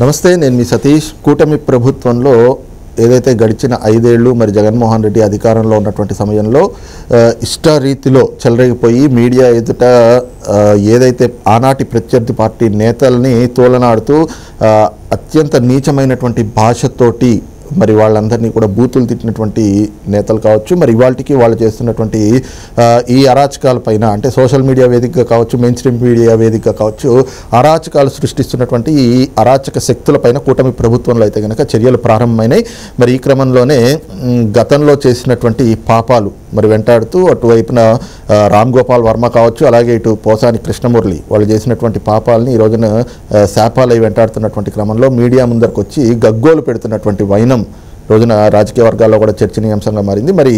నమస్తే, నేను మీ సతీష్. కూటమి ప్రభుత్వంలో ఏదైతే గడిచిన 5 ఏళ్ళు మరి జగన్మోహన్ రెడ్డి అధికారంలో ఉన్నటువంటి సమయంలో ఇష్టారీతిలో చెలరేగిపోయి మీడియా ఎదుట ఏదైతే ఆనాటి ప్రత్యర్థి పార్టీ నేతల్ని తోలనాడుతూ అత్యంత నీచమైనటువంటి భాషతోటి మరి వాళ్ళందరినీ కూడా బూతులు తిట్టినటువంటి నేతలు కావచ్చు, మరి ఇవాళకి వాళ్ళు చేస్తున్నటువంటి ఈ అరాచకాల పైన, అంటే సోషల్ మీడియా వేదికగా కావచ్చు, మెయిన్ స్ట్రీమ్ మీడియా వేదికగా కావచ్చు, అరాచకాలు సృష్టిస్తున్నటువంటి ఈ అరాచక శక్తుల పైన కూటమి ప్రభుత్వంలో అయితే కనుక చర్యలు ప్రారంభమైనాయి. మరి ఈ క్రమంలోనే గతంలో చేసినటువంటి పాపాలు మరి వెంటాడుతూ అటువైపున రామ్ గోపాల్ వర్మ కావచ్చు, అలాగే ఇటు పోసాని కృష్ణమురళి వాళ్ళు చేసినటువంటి పాపాలని ఈ రోజున శాపాలై వెంటాడుతున్నటువంటి క్రమంలో మీడియా ముందరకు వచ్చి గగ్గోలు పెడుతున్నటువంటి వైనం రోజున రాజకీయ వర్గాల్లో కూడా చర్చనీయాంశంగా మారింది. మరి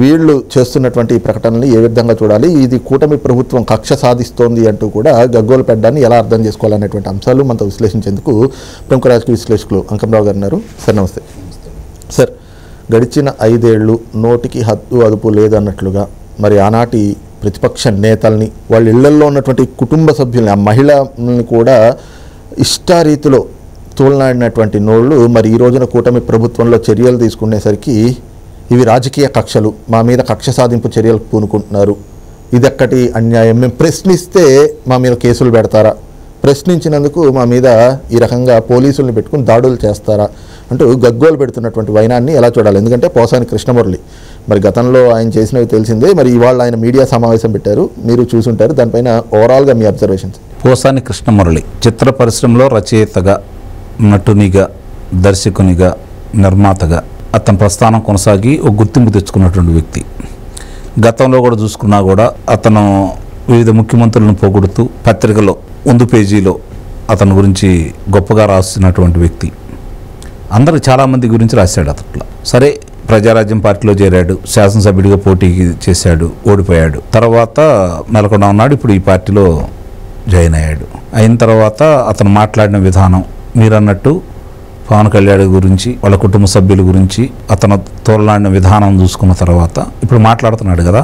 వీళ్ళు చేస్తున్నటువంటి ప్రకటనలు ఏ విధంగా చూడాలి, ఇది కూటమి ప్రభుత్వం కక్ష సాధిస్తోంది అంటూ కూడా గగ్గోలు పెట్టడాన్ని ఎలా అర్థం చేసుకోవాలనేటువంటి అంశాలు మనతో విశ్లేషించేందుకు ప్రముఖ రాజకీయ విశ్లేషకులు అంకంరావు గారు ఉన్నారు. సార్ నమస్తే. సార్, గడిచిన 5 ఏళ్ళు నోటికి హద్దు అదుపు లేదన్నట్లుగా మరి ఆనాటి ప్రతిపక్ష నేతల్ని, వాళ్ళ ఇళ్లల్లో ఉన్నటువంటి కుటుంబ సభ్యుల్ని, ఆ మహిళల్ని కూడా ఇష్టారీతిలో తోలనాడినటువంటి నోళ్ళు మరి ఈ రోజున కూటమి ప్రభుత్వంలో చర్యలు తీసుకునేసరికి ఇవి రాజకీయ కక్షలు, మా మీద కక్ష సాధింపు చర్యలు పూనుకుంటున్నారు, ఇది ఎక్కటి అన్యాయం, మేము ప్రశ్నిస్తే మా మీద కేసులు పెడతారా, ప్రశ్నించినందుకు మా మీద ఈ రకంగా పోలీసుల్ని పెట్టుకుని దాడులు చేస్తారా అంటూ గగ్గోలు పెడుతున్నటువంటి వైనాన్ని ఎలా చూడాలి? ఎందుకంటే పోసాని కృష్ణమురళి మరి గతంలో ఆయన చేసినవి తెలిసిందే, మరి ఇవాళ ఆయన మీడియా సమావేశం పెట్టారు, మీరు చూసుంటారు, దానిపైన ఓవరాల్గా మీ అబ్జర్వేషన్స్. పోసాని కృష్ణమురళి చిత్ర పరిశ్రమలో రచయితగా, నటునిగా, దర్శకునిగా, నిర్మాతగా అతని ప్రస్థానం కొనసాగి ఒక గుర్తింపు తెచ్చుకున్నటువంటి వ్యక్తి. గతంలో కూడా చూసుకున్నా కూడా అతను వివిధ ముఖ్యమంత్రులను పోగొడుతూ పత్రికలో ముందు పేజీలో అతని గురించి గొప్పగా రాస్తున్నటువంటి వ్యక్తి. అందరూ చాలామంది గురించి రాశాడు అతట్లో. సరే, ప్రజారాజ్యం పార్టీలో చేరాడు, శాసనసభ్యుడిగా పోటీ చేశాడు, ఓడిపోయాడు. తర్వాత నెలకొండ ఉన్నాడు, ఇప్పుడు ఈ పార్టీలో జాయిన్ అయ్యాడు. అయిన తర్వాత అతను మాట్లాడిన విధానం మీరన్నట్టు పవన్ కళ్యాణ్ గురించి, వాళ్ళ కుటుంబ సభ్యుల గురించి అతను తోలనాడిన విధానం చూసుకున్న తర్వాత ఇప్పుడు మాట్లాడుతున్నాడు కదా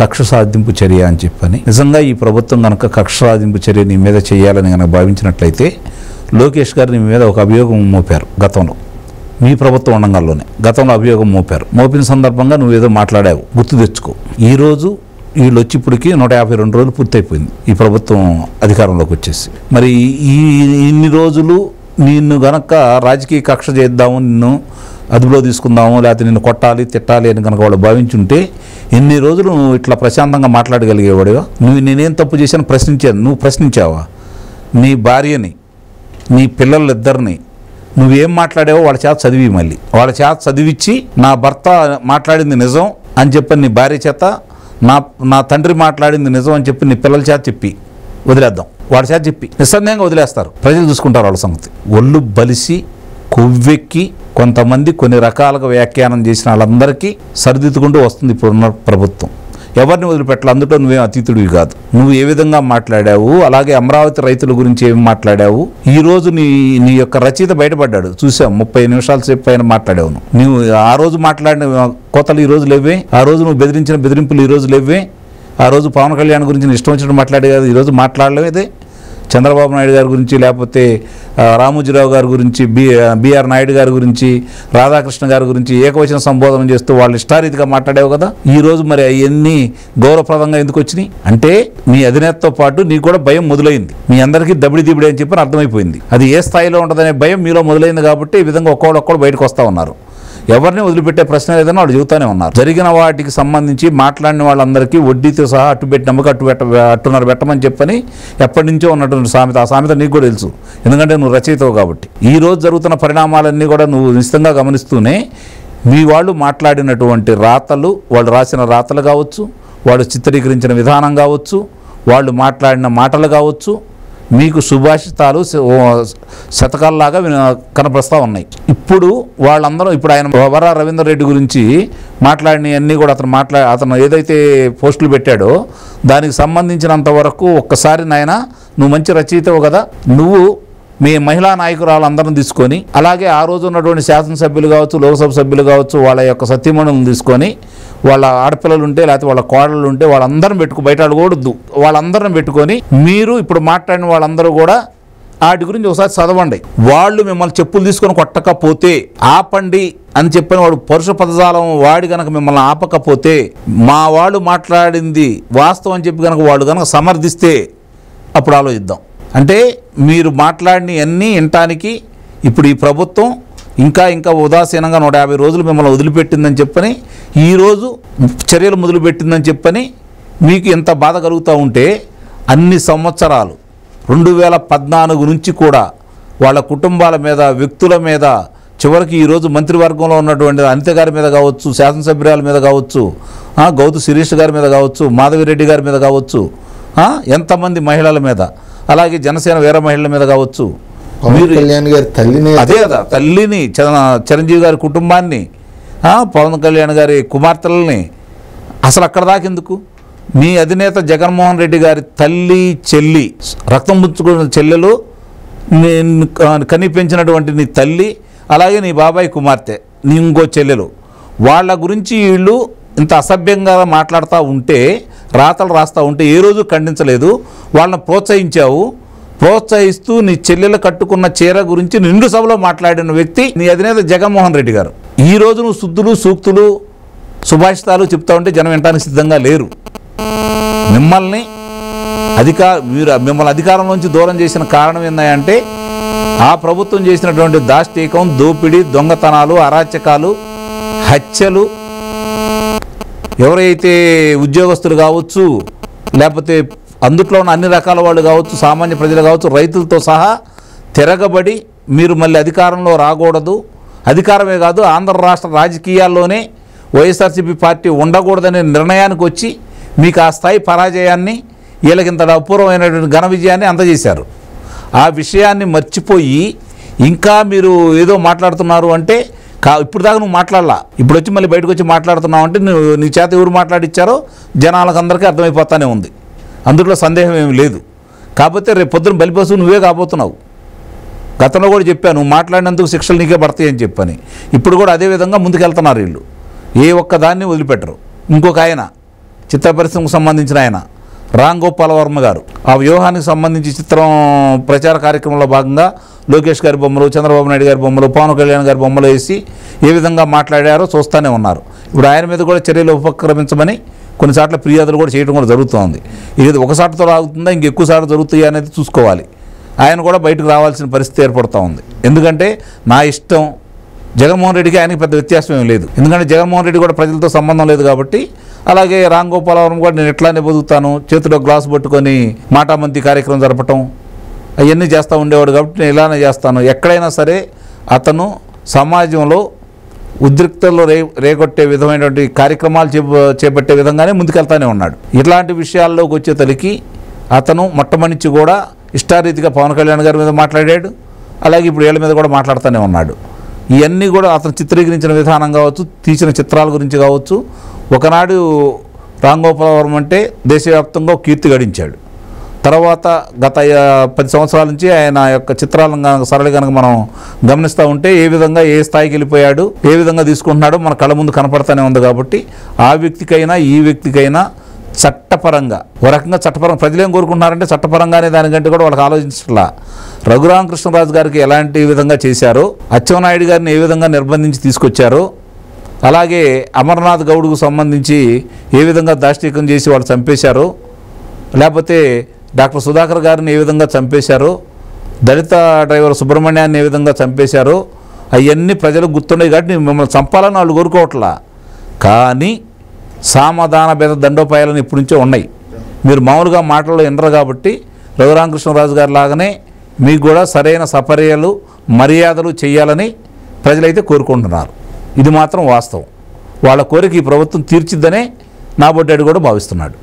కక్ష సాధింపు చర్య అని చెప్పని. నిజంగా ఈ ప్రభుత్వం కనుక కక్ష సాధింపు చర్య నీ మీద చేయాలని కనుక భావించినట్లయితే లోకేష్ గారు నీ మీద ఒక అభియోగం మోపారు గతంలో, మీ ప్రభుత్వం ఉండగాల్లోనే గతంలో అభియోగం మోపారు. మోపిన సందర్భంగా నువ్వేదో మాట్లాడావు, గుర్తు తెచ్చుకో. ఈరోజు వీళ్ళు వచ్చి ఇప్పటికీ 152 రోజులు పూర్తయిపోయింది ఈ ప్రభుత్వం అధికారంలోకి వచ్చేసి. మరి ఈ ఇన్ని రోజులు నిన్ను గనక రాజకీయ కక్ష చేద్దాము, నిన్ను అదుపులో తీసుకుందాము, లేకపోతే నిన్ను కొట్టాలి తిట్టాలి అని కనుక వాళ్ళు భావించుంటే ఎన్ని రోజులు నువ్వు ఇట్లా ప్రశాంతంగా మాట్లాడగలిగేవాడివా? నువ్వు నేనేం తప్పు చేశాను ప్రశ్నించాను, నువ్వు ప్రశ్నించావా? నీ భార్యని, నీ పిల్లలిద్దరిని నువ్వేం మాట్లాడావో వాళ్ళ చేత చదివి, మళ్ళీ వాళ్ళ చేత చదివిచ్చి నా భర్త మాట్లాడింది నిజం అని చెప్పి నీ భార్య చేత, నా తండ్రి మాట్లాడింది నిజం అని చెప్పి నీ పిల్లల చేత చెప్పి వదిలేద్దాం, వాళ్ళ చేత చెప్పి నిస్సందేహంగా వదిలేస్తారు, ప్రజలు చూసుకుంటారు వాళ్ళ సంగతి. ఒళ్ళు బలిసి కొవ్వెక్కి కొంతమంది కొన్ని రకాలుగా వ్యాఖ్యానం చేసిన వాళ్ళందరికీ సరిదిద్దుకుంటూ వస్తుంది ఇప్పుడున్న ప్రభుత్వం. ఎవరిని వదిలిపెట్టాలి, అందులో నువ్వేం అతీతుడివి కాదు. నువ్వు ఏ విధంగా మాట్లాడావు, అలాగే అమరావతి రైతుల గురించి ఏమి మాట్లాడావు, ఈరోజు నీ యొక్క రచయిత బయటపడ్డాడు చూసాం, 30 నిమిషాల సేపు పైన మాట్లాడావు. నువ్వు ఆ రోజు మాట్లాడిన కోతలు ఈ రోజు లేవే, ఆ రోజు నువ్వు బెదిరించిన బెదిరింపులు ఈ రోజు లేవే, ఆ రోజు పవన్ కళ్యాణ్ గురించి ఇష్టం వచ్చినట్టు మాట్లాడే కాదు ఈరోజు మాట్లాడలేదే, చంద్రబాబు నాయుడు గారి గురించి, లేకపోతే రామోజీరావు గారి గురించి, బిఆర్ నాయుడు గారి గురించి, రాధాకృష్ణ గారి గురించి ఏకవచన సంబోధన చేస్తూ వాళ్ళు ఇష్టారీతిగా మాట్లాడావు కదా. ఈరోజు మరి అవన్నీ గౌరవప్రదంగా ఎందుకు వచ్చినాయి అంటే నీ అధినేతతో పాటు నీకు కూడా భయం మొదలైంది. మీ అందరికీ దబిడి దిబిడి అని చెప్పి అర్థమైపోయింది, అది ఏ స్థాయిలో ఉంటుందనే భయం మీలో మొదలైంది. కాబట్టి ఈ విధంగా ఒక్కొక్కడు బయటకు వస్తూ ఉన్నారు, ఎవరిని వదిలిపెట్టే ప్రశ్న లేదని వాళ్ళు చెబుతూనే ఉన్నారు. జరిగిన వాటికి సంబంధించి మాట్లాడిన వాళ్ళందరికీ వడ్డీతో సహా అట్టున్నర పెట్టమని చెప్పని ఎప్పటి నుంచో ఉన్నటువంటి సామెత. ఆ సామెత నీకు కూడా తెలుసు, ఎందుకంటే నువ్వు రచయితవు కాబట్టి. ఈ రోజు జరుగుతున్న పరిణామాలన్నీ కూడా నువ్వు నిశ్చితంగా గమనిస్తూనే మీ వాళ్ళు మాట్లాడినటువంటి రాతలు, వాళ్ళు రాసిన రాతలు కావచ్చు, వాళ్ళు చిత్రీకరించిన విధానం కావచ్చు, వాళ్ళు మాట్లాడిన మాటలు కావచ్చు, మీకు సుభాషితాలు శతకాల్లాగా కనపరుస్తూ ఉన్నాయి. ఇప్పుడు వాళ్ళందరూ ఇప్పుడు ఆయన బొబర రవీందర్ రెడ్డి గురించి మాట్లాడినవన్నీ కూడా అతను ఏదైతే పోస్టులు పెట్టాడో దానికి సంబంధించినంత వరకు ఒక్కసారి నాయన నువ్వు మంచి రచయితవు కదా, నువ్వు మీ మహిళా నాయకురాలందరిని తీసుకొని, అలాగే ఆ రోజు ఉన్నటువంటి శాసనసభ్యులు కావచ్చు, లోక్సభ సభ్యులు కావచ్చు, వాళ్ళ యొక్క సతీమణులను తీసుకొని, వాళ్ళ ఆడపిల్లలు ఉంటే లేకపోతే వాళ్ళ కోడళ్ళు ఉంటే వాళ్ళందరిని పెట్టుకు బయట అడగకూడదు, వాళ్ళందరిని పెట్టుకొని మీరు ఇప్పుడు మాట్లాడిన వాళ్ళందరూ కూడా వాటి గురించి ఒకసారి చదవండి. వాళ్ళు మిమ్మల్ని చెప్పులు తీసుకొని కొట్టకపోతే, ఆపండి అని చెప్పిన వాడు పరుష పదజాలం వాడి గనక మిమ్మల్ని ఆపకపోతే, మా వాళ్ళు మాట్లాడింది వాస్తవం అని చెప్పి కనుక వాళ్ళు కనుక సమర్థిస్తే అప్పుడు ఆలోచిద్దాం. అంటే మీరు మాట్లాడిన అన్నీ వినటానికి ఇప్పుడు ఈ ప్రభుత్వం ఇంకా ఇంకా ఉదాసీనంగా 150 రోజులు మిమ్మల్ని వదిలిపెట్టిందని చెప్పని, ఈరోజు చర్యలు మొదలుపెట్టిందని చెప్పని మీకు ఎంత బాధ కలుగుతూ ఉంటే, అన్ని సంవత్సరాలు 2014 నుంచి కూడా వాళ్ళ కుటుంబాల మీద, వ్యక్తుల మీద, చివరికి ఈరోజు మంత్రివర్గంలో ఉన్నటువంటి అనిత గారి మీద కావచ్చు, శాసనసభ్యురాల మీద కావచ్చు, గౌతమ్ శిరీష్ గారి మీద కావచ్చు, మాధవిరెడ్డి గారి మీద కావచ్చు, ఎంతమంది మహిళల మీద, అలాగే జనసేన వేరే మహిళల మీద కావచ్చు, అదే కదా తల్లిని, చిరంజీవి గారి కుటుంబాన్ని, పవన్ కళ్యాణ్ గారి కుమార్తెలని, అసలు అక్కడ దాకెందుకు? మీ అధినేత జగన్మోహన్ రెడ్డి గారి తల్లి, చెల్లి, రక్తం పుచ్చుకున్న చెల్లెలు, కనిపించినటువంటి నీ తల్లి, అలాగే నీ బాబాయ్ కుమార్తె, నీ ఇంకో చెల్లెలు, వాళ్ళ గురించి వీళ్ళు ఇంత అసభ్యంగా మాట్లాడుతూ ఉంటే, రాతలు రాస్తూ ఉంటే ఏ రోజు ఖండించలేదు, వాళ్ళని ప్రోత్సహించావు. ప్రోత్సహిస్తూ నీ చెల్లెలు కట్టుకున్న చీర గురించి నిండు సభలో మాట్లాడిన వ్యక్తి నీ అధినేత జగన్మోహన్ రెడ్డి గారు. ఈరోజు నువ్వు శుద్ధులు, సూక్తులు, సుభాషితాలు చెప్తా ఉంటే జనం వినడానికి సిద్ధంగా లేరు. మిమ్మల్ని అధికారంలోంచి దూరం చేసిన కారణం ఏంటంటే, ఆ ప్రభుత్వం చేసినటువంటి దాష్టీకం, దోపిడీ, దొంగతనాలు, అరాచకాలు, హత్యలు, ఎవరైతే ఉద్యోగస్తులు కావచ్చు, లేకపోతే అందుట్లో ఉన్న అన్ని రకాల వాళ్ళు కావచ్చు, సామాన్య ప్రజలు కావచ్చు, రైతులతో సహా తిరగబడి మీరు మళ్ళీ అధికారంలో రాకూడదు, అధికారమే కాదు ఆంధ్ర రాష్ట్ర రాజకీయాల్లోనే వైఎస్ఆర్సీపీ పార్టీ ఉండకూడదనే నిర్ణయానికి వచ్చి మీకు ఆ స్థాయి పరాజయాన్ని, వీళ్ళకి ఇంత అపూర్వమైనటువంటి ఘన విజయాన్ని అందజేశారు. ఆ విషయాన్ని మర్చిపోయి ఇంకా మీరు ఏదో మాట్లాడుతున్నారు అంటే, ఇప్పుడు దాకా నువ్వు మాట్లాడలా, ఇప్పుడు వచ్చి మళ్ళీ బయటకు వచ్చి మాట్లాడుతున్నావు అంటే, నువ్వు నీ చేత ఎవరు మాట్లాడిచ్చారో జనాలకు అందరికీ అర్థమైపోతానే ఉంది, అందులో సందేహం ఏమి లేదు. కాకపోతే రేపు పొద్దున బలిపసు నువ్వే కాబోతున్నావు. గతంలో కూడా చెప్పాను, నువ్వు మాట్లాడినందుకు శిక్షలు నీకే పడతాయి అని చెప్పని. ఇప్పుడు కూడా అదేవిధంగా ముందుకెళ్తున్నారు వీళ్ళు, ఏ ఒక్కదాన్ని వదిలిపెట్టరు. ఇంకొక ఆయన, చిత్ర పరిశ్రమకు సంబంధించిన ఆయన రామ్ గోపాల్ వర్మ గారు, ఆ వ్యూహానికి సంబంధించి చిత్రం ప్రచార కార్యక్రమంలో భాగంగా లోకేష్ గారి బొమ్మలు, చంద్రబాబు నాయుడు గారి బొమ్మలు, పవన్ కళ్యాణ్ గారి బొమ్మలు వేసి ఏ విధంగా మాట్లాడారో చూస్తూనే ఉన్నారు. ఇప్పుడు ఆయన మీద కూడా చర్యలు ఉపక్రమించమని కొన్నిసార్లు ఫిర్యాదులు కూడా చేయడం కూడా జరుగుతుంది. ఇది ఒకసారితో రాగుతుందా, ఇంకెక్కువ సార్లు జరుగుతాయా అనేది చూసుకోవాలి. ఆయన కూడా బయటకు రావాల్సిన పరిస్థితి ఏర్పడుతూ ఉంది. ఎందుకంటే నా ఇష్టం, జగన్మోహన్ రెడ్డికి ఆయనకి పెద్ద వ్యత్యాసం ఏం లేదు. ఎందుకంటే జగన్మోహన్ రెడ్డి కూడా ప్రజలతో సంబంధం లేదు కాబట్టి, అలాగే రామ్ గోపాల్ వర్మ కూడా నేను ఎట్లానే బతుకుతాను, చేతిలో గ్లాస్ పట్టుకొని మాటామంతి కార్యక్రమం జరపటం అవన్నీ చేస్తూ ఉండేవాడు కాబట్టి నేను ఇలానే చేస్తాను. ఎక్కడైనా సరే అతను సమాజంలో ఉద్రిక్తల్లో రేగొట్టే విధమైనటువంటి కార్యక్రమాలు చేపట్టే విధంగానే ముందుకెళ్తానే ఉన్నాడు. ఇట్లాంటి విషయాల్లోకి వచ్చేతలికి అతను మొట్టమొదటి కూడా ఇష్టారీతిగా పవన్ కళ్యాణ్ గారి మీద మాట్లాడాడు, అలాగే ఇప్పుడు వీళ్ళ మీద కూడా మాట్లాడుతూనే ఉన్నాడు. ఇవన్నీ కూడా అతను చిత్రీకరించిన విధానం కావచ్చు, తీసిన చిత్రాల గురించి కావచ్చు. ఒకనాడు రామ్ గోపాల్ వర్మ అంటే దేశవ్యాప్తంగా కీర్తి గడించాడు. తర్వాత గత 10 సంవత్సరాల నుంచి ఆయన యొక్క చిత్రాలను కనుక సరళి కనుక మనం గమనిస్తూ ఉంటే ఏ విధంగా ఏ స్థాయికి వెళ్ళిపోయాడు, ఏ విధంగా తీసుకుంటున్నాడో మన కళ్ళ ముందు కనపడతానే ఉంది. కాబట్టి ఆ వ్యక్తికైనా ఈ వ్యక్తికైనా చట్టపరంగా, ఓ రకంగా చట్టపరంగా ప్రజలేం కోరుకుంటున్నారంటే చట్టపరంగానే, దానికంటే కూడా వాళ్ళకి ఆలోచించట్లా. రఘురామకృష్ణరాజు గారికి ఎలాంటి విధంగా చేశారో, అచ్చెన్నాయుడు గారిని ఏ విధంగా నిర్బంధించి తీసుకొచ్చారో, అలాగే అమర్నాథ్ గౌడ్కు సంబంధించి ఏ విధంగా దాష్టీకం చేసి వాళ్ళు చంపేశారో, లేకపోతే డాక్టర్ సుధాకర్ గారిని ఏ విధంగా చంపేశారో, దళిత డ్రైవర్ సుబ్రహ్మణ్యాన్ని ఏ విధంగా చంపేశారో, అవన్నీ ప్రజలకు గుర్తుండేవి కాబట్టి మిమ్మల్ని చంపాలని వాళ్ళు కోరుకోవట్లా. కానీ సామధాన భేద దండోపాయాలను ఇప్పటి నుంచే ఉన్నాయి. మీరు మామూలుగా మాటల్లో వినరు కాబట్టి రఘురామకృష్ణరాజు గారి లాగానే మీకు కూడా సరైన సపర్యలు, మర్యాదలు చేయాలని ప్రజలైతే కోరుకుంటున్నారు. ఇది మాత్రం వాస్తవం. వాళ్ళ కోరిక ఈ ప్రభుత్వం తీర్చిద్దనే నాబొడ్డాడు కూడా భావిస్తున్నాడు.